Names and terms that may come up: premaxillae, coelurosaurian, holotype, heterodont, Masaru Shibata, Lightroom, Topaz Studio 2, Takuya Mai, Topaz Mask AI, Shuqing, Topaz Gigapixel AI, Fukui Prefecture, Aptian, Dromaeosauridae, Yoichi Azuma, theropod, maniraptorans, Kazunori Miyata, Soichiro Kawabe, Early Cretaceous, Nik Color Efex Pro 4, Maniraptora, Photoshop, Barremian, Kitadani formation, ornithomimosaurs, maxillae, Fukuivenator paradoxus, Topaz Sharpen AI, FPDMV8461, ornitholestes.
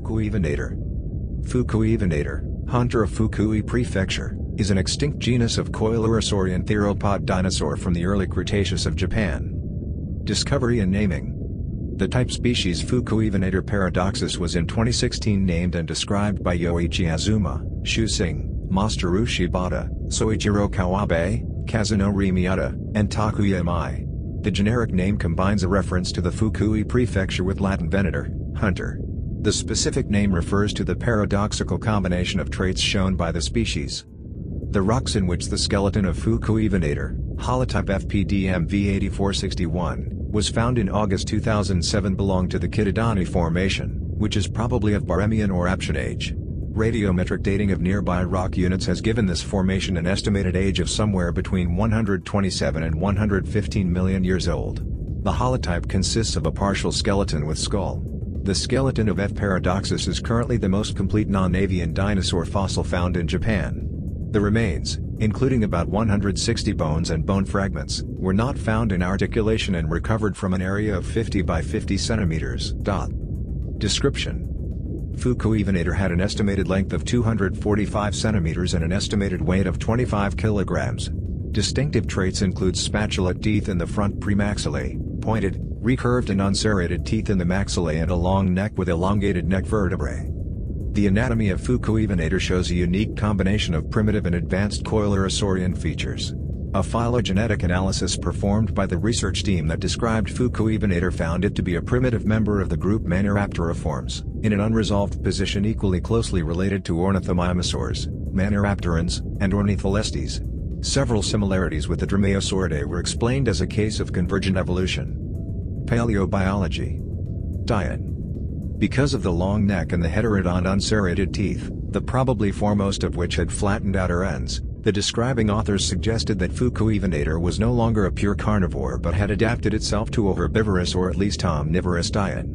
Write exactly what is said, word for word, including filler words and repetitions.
Fukuivenator. Fukuivenator, hunter of Fukui Prefecture, is an extinct genus of coelurosaurian theropod dinosaur from the early Cretaceous of Japan. Discovery and naming. The type species Fukuivenator paradoxus was in twenty sixteen named and described by Yoichi Azuma, Shuqing, Masaru Shibata, Soichiro Kawabe, Kazunori Miyata, and Takuya Mai. The generic name combines a reference to the Fukui prefecture with Latin venator, hunter. The specific name refers to the paradoxical combination of traits shown by the species. The rocks in which the skeleton of Fukuivenator, holotype F P D M V eight four six one, was found in August two thousand seven belong to the Kitadani formation, which is probably of Barremian or Aptian age. Radiometric dating of nearby rock units has given this formation an estimated age of somewhere between one hundred twenty-seven and one hundred fifteen million years old. The holotype consists of a partial skeleton with skull. The skeleton of F. paradoxus is currently the most complete non-avian dinosaur fossil found in Japan. The remains, including about one hundred sixty bones and bone fragments, were not found in articulation and recovered from an area of fifty by fifty centimeters. Description. Fukuivenator had an estimated length of two hundred forty-five centimeters and an estimated weight of twenty-five kilograms. Distinctive traits include spatulate teeth in the front premaxillae, pointed, recurved and unserrated teeth in the maxillae and a long neck with elongated neck vertebrae. The anatomy of Fukuivenator shows a unique combination of primitive and advanced coelurosaurian features. A phylogenetic analysis performed by the research team that described Fukuivenator found it to be a primitive member of the group Maniraptora forms, in an unresolved position equally closely related to ornithomimosaurs, maniraptorans, and ornitholestes. Several similarities with the Dromaeosauridae were explained as a case of convergent evolution. Paleobiology. Diet. Because of the long neck and the heterodont unserrated teeth, the probably foremost of which had flattened outer ends, the describing authors suggested that Fukuivenator was no longer a pure carnivore but had adapted itself to a herbivorous or at least omnivorous diet.